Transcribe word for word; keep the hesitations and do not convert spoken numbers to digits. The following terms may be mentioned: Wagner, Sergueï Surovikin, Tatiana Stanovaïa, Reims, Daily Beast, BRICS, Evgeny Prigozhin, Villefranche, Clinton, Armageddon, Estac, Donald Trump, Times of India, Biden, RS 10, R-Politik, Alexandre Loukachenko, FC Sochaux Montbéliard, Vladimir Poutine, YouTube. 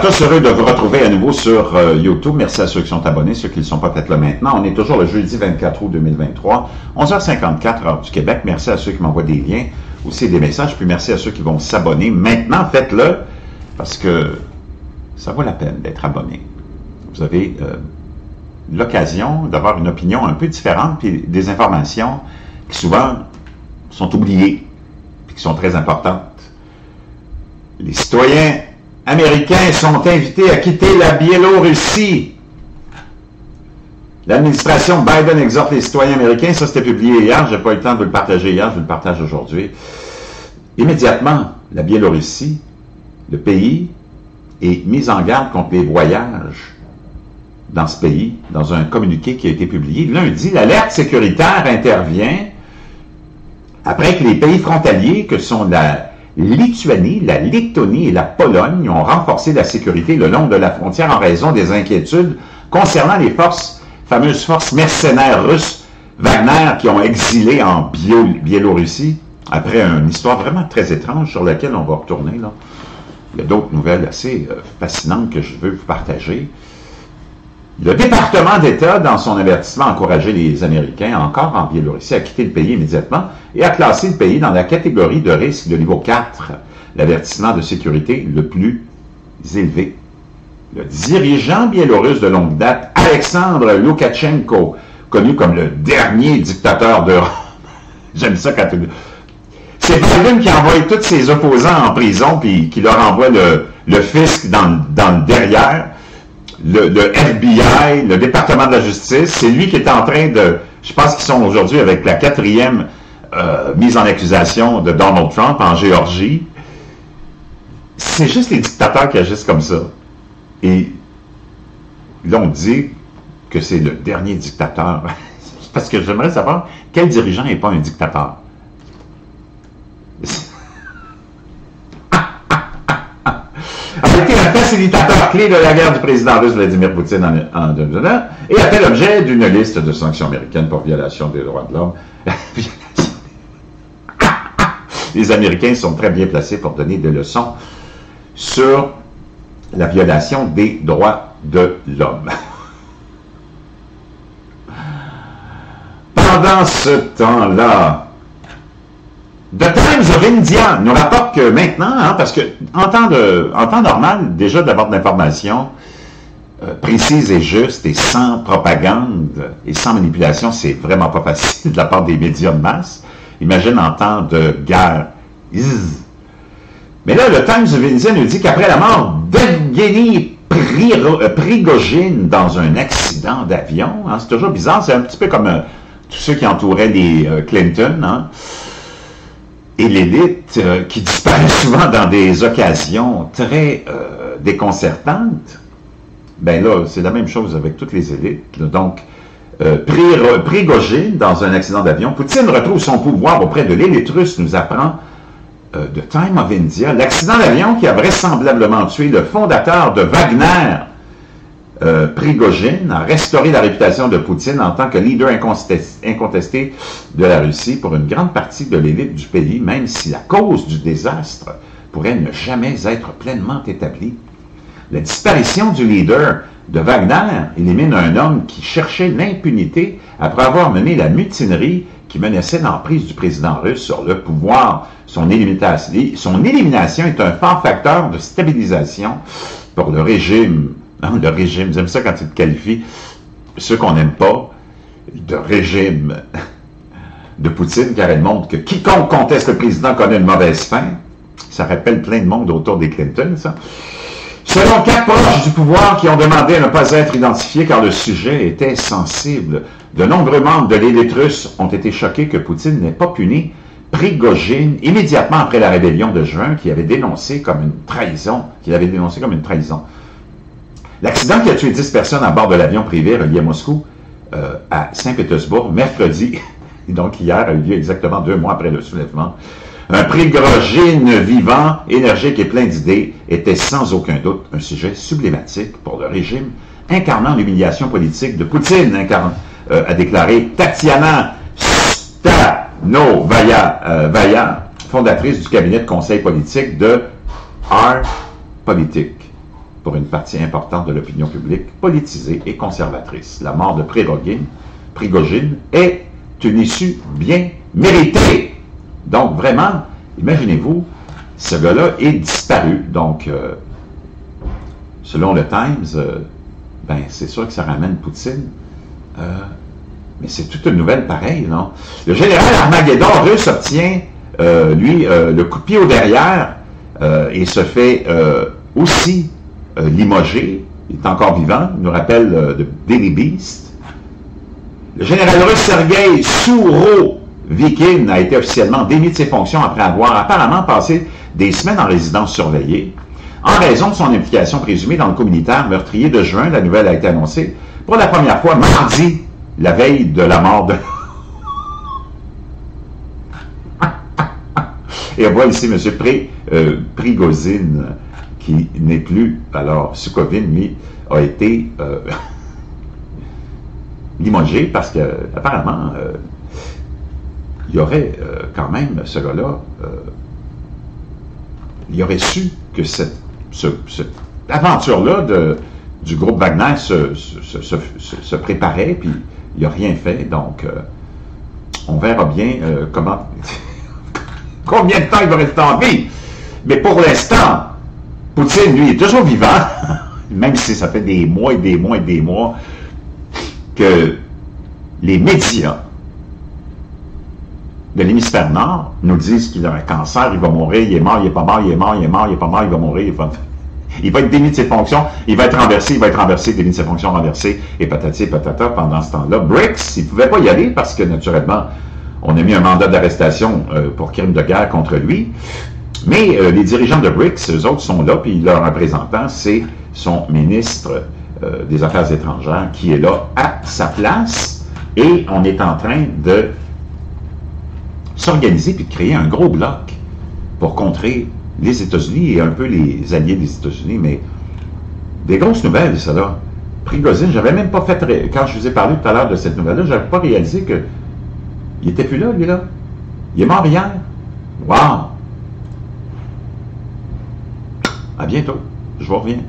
tous heureux de vous retrouver à nouveau sur euh, YouTube. Merci à ceux qui sont abonnés, ceux qui ne sont pas peut-être là maintenant. On est toujours le jeudi vingt-quatre août deux mille vingt-trois, onze heures cinquante-quatre, heure du Québec. Merci à ceux qui m'envoient des liens, aussi des messages. Puis merci à ceux qui vont s'abonner. Maintenant, faites-le, parce que ça vaut la peine d'être abonné. Vous avez euh, l'occasion d'avoir une opinion un peu différente, puis des informations qui souvent sont oubliées, puis qui sont très importantes. Les citoyens américains sont invités à quitter la Biélorussie. L'administration Biden exhorte les citoyens américains, ça c'était publié hier, j'ai pas eu le temps de le partager hier, je le partage aujourd'hui. Immédiatement, la Biélorussie, le pays, est mise en garde contre les voyages dans ce pays, dans un communiqué qui a été publié. Lundi, l'alerte sécuritaire intervient après que les pays frontaliers que sont la Lituanie, la Lettonie et la Pologne ont renforcé la sécurité le long de la frontière en raison des inquiétudes concernant les forces, fameuses forces mercenaires russes Wagner qui ont exilé en Biélorussie après une histoire vraiment très étrange sur laquelle on va retourner. Là. Il y a d'autres nouvelles assez fascinantes que je veux vous partager. Le département d'État, dans son avertissement, a encouragé les Américains, encore en Biélorussie, à quitter le pays immédiatement et à classer le pays dans la catégorie de risque de niveau quatre, l'avertissement de sécurité le plus élevé. Le dirigeant biélorusse de longue date, Alexandre Loukachenko, connu comme le dernier dictateur d'Europe, j'aime ça quand... C'est Biden qui envoie tous ses opposants en prison puis qui leur envoie le, le fisc dans, dans le derrière. Le, le F B I, le département de la justice, c'est lui qui est en train de... Je pense qu'ils sont aujourd'hui avec la quatrième euh, mise en accusation de Donald Trump en Géorgie. C'est juste les dictateurs qui agissent comme ça. Et l'on dit que c'est le dernier dictateur. Parce que j'aimerais savoir quel dirigeant n'est pas un dictateur. A été un facilitateur clé de la guerre du président russe Vladimir Poutine en deux mille vingt et a fait l'objet d'une liste de sanctions américaines pour violation des droits de l'homme. Les Américains sont très bien placés pour donner des leçons sur la violation des droits de l'homme. Pendant ce temps-là, The Times of India nous rapporte que maintenant, hein, parce que en temps, de, en temps normal, déjà d'avoir de l'information euh, précise et juste et sans propagande et sans manipulation, c'est vraiment pas facile de la part des médias de masse. Imagine en temps de guerre. Zzz. Mais là, le Times of India nous dit qu'après la mort d'Evgeny Prigozhin dans un accident d'avion, hein, c'est toujours bizarre, c'est un petit peu comme euh, tous ceux qui entouraient les euh, Clinton, hein, et l'élite euh, qui disparaît souvent dans des occasions très euh, déconcertantes. Ben là, c'est la même chose avec toutes les élites. Là. Donc, euh, Prigogine dans un accident d'avion. Poutine retrouve son pouvoir auprès de l'élite russe, nous apprend euh, The Time of India. L'accident d'avion qui a vraisemblablement tué le fondateur de Wagner, euh, Prigogine, a restauré la réputation de Poutine en tant que leader incontesté de la Russie pour une grande partie de l'élite du pays, même si la cause du désastre pourrait ne jamais être pleinement établie. La disparition du leader de Wagner élimine un homme qui cherchait l'impunité après avoir mené la mutinerie qui menaçait l'emprise du président russe sur le pouvoir. Son élimination est un fort facteur de stabilisation pour le régime. Non, le régime, j'aime ça quand tu te qualifies, ceux qu'on n'aime pas, de régime de Poutine, car elle montre que quiconque conteste le président connaît une mauvaise fin. Ça rappelle plein de monde autour des Clinton, ça. Selon quatre proches du pouvoir qui ont demandé à ne pas être identifiés car le sujet était sensible, de nombreux membres de l'élite russe ont été choqués que Poutine n'ait pas puni Prigogine immédiatement après la rébellion de juin qu'il avait dénoncé comme une trahison, qu'il avait dénoncé comme une trahison. L'accident qui a tué dix personnes à bord de l'avion privé relié à Moscou euh, à Saint-Pétersbourg, mercredi, et donc hier, a eu lieu exactement deux mois après le soulèvement. Un Prigogine vivant, énergique et plein d'idées était sans aucun doute un sujet sublématique pour le régime, incarnant l'humiliation politique de Poutine, incarne, euh, a déclaré Tatiana Stanovaïa, euh, fondatrice du cabinet de conseil politique de R-Politik. pour une partie importante de l'opinion publique politisée et conservatrice. La mort de Prigogine, Prigogine est une issue bien méritée. Donc vraiment, imaginez-vous, ce gars-là est disparu. Donc, euh, selon le Times, euh, ben, c'est sûr que ça ramène Poutine. Euh, mais c'est toute une nouvelle pareille, non? Le général Armageddon russe obtient, euh, lui, euh, le coup de pied au derrière euh, et se fait euh, aussi euh, limoger. Il est encore vivant, il nous rappelle euh, de Daily Beast. Le général russe Sergueï Surovikin a été officiellement démis de ses fonctions après avoir apparemment passé des semaines en résidence surveillée. En raison de son implication présumée dans le communautaire meurtrier de juin, la nouvelle a été annoncée pour la première fois mardi, la veille de la mort de... Et on voit ici M. Pré, euh, Prigozhin, qui n'est plus... Alors, Surovikin, lui, a été... Euh, limogé parce que, apparemment, euh, il y aurait euh, quand même, ce gars-là, euh, il aurait su que cette, ce, cette aventure-là du groupe Wagner se, se, se, se, se préparait, puis il n'a rien fait. Donc, euh, on verra bien euh, comment, combien de temps il va rester en vie. Mais pour l'instant, Poutine, lui, est toujours vivant, même si ça fait des mois et des mois et des mois que les médias de l'hémisphère nord nous disent qu'il a un cancer, il va mourir, il est mort, il est pas mort, il est mort, il est mort, il est pas mort, il va mourir, il va, il va être démis de ses fonctions, il va être renversé, il va être renversé, démis de ses fonctions, renversé, et patati et patata. Pendant ce temps-là, BRICS, il ne pouvait pas y aller parce que, naturellement, on a mis un mandat d'arrestation euh, pour crime de guerre contre lui. Mais euh, les dirigeants de BRICS, eux autres, sont là, puis leur représentant, c'est son ministre Euh, des Affaires étrangères, qui est là à sa place, et on est en train de s'organiser puis de créer un gros bloc pour contrer les États-Unis et un peu les alliés des États-Unis, mais des grosses nouvelles, ça là. Prigozhin, j'avais même pas fait, ré... quand je vous ai parlé tout à l'heure de cette nouvelle-là, j'avais pas réalisé que il était plus là, lui là. Il est mort hier. Wow! À bientôt. Je vous reviens.